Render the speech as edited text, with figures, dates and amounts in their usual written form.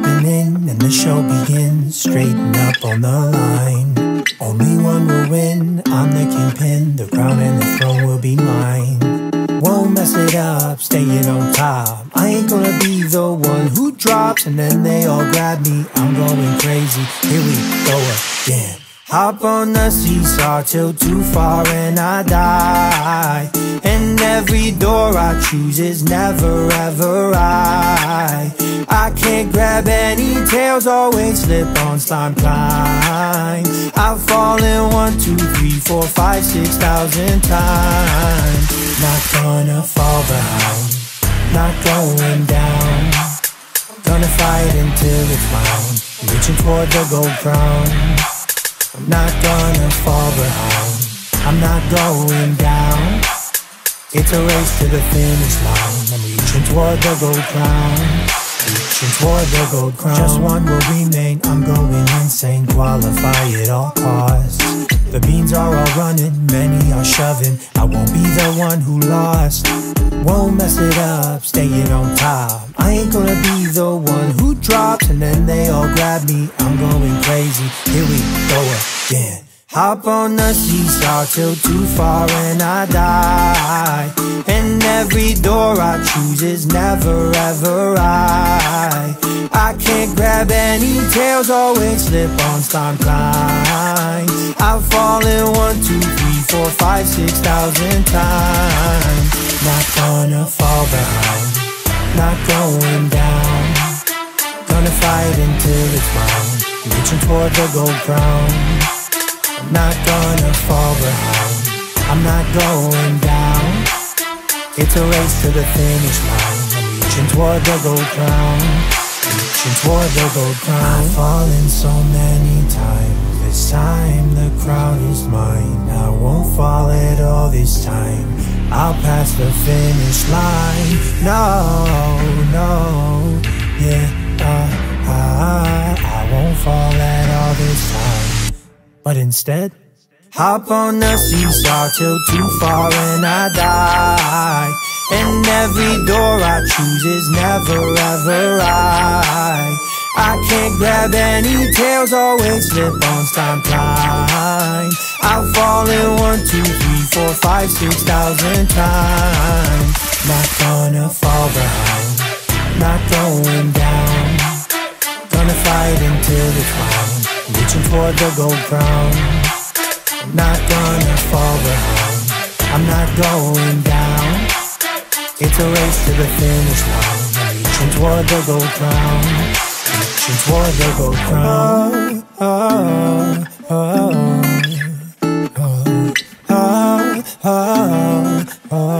popping in and the show begins. Straighten up on the line, only one will win. I'm the kingpin, the crown and the throne will be mine. Won't mess it up, staying on top. I ain't gonna be the one who drops and then they all grab me. I'm going crazy, here we go again. Hop on the seesaw till too far and I die. And every door I choose is never ever right. I can't grab any tails, always slip on slime climb. I've fallen 1, 2, 3, 4, 5, 6,000 times. Not gonna fall behind, not going down. Gonna fight until it's mine, reaching toward the gold crown. I'm not gonna fall behind, I'm not going down. It's a race to the finish line, I'm reaching toward the gold crown. Reaching toward the gold crown. Just one will remain, I'm going insane. Qualify at all costs. The beans are all running, many are shoving. I won't be the one who lost. Won't mess it up, staying on top. I ain't gonna be the one who drops and then they all grab me. I'm going crazy, here we go again. Hop on the seesaw till too far and I die. And every door I choose is never ever right. I can't grab any tails, always slip on slime climb. I've fallen 1, 2, 3, 4, 5, 6,000 times. Not gonna fall behind, not going down. Gonna fight until it's mine, reaching toward the gold crown. I'm not gonna fall behind, I'm not going down. It's a race to the finish line, I'm reaching toward the gold crown. Reaching toward the gold crown. I've fallen so many times, this time the crown is mine. I won't fall at all this time, I'll pass the finish line. No, yeah, I won't fall at all this time. But instead, hop on the seesaw till too far and I die. And every door I choose is never ever right. I can't grab any tails, always slip on slime climb. I've fallen 1, 2, 3, 4, 5, 6,000 times. Not gonna fall behind, not going down. Gonna fight until it's mine, reaching toward the gold crown. I'm not gonna fall behind, I'm not going down. It's a race to the finish line, reaching toward the gold crown. Reaching toward the gold crown.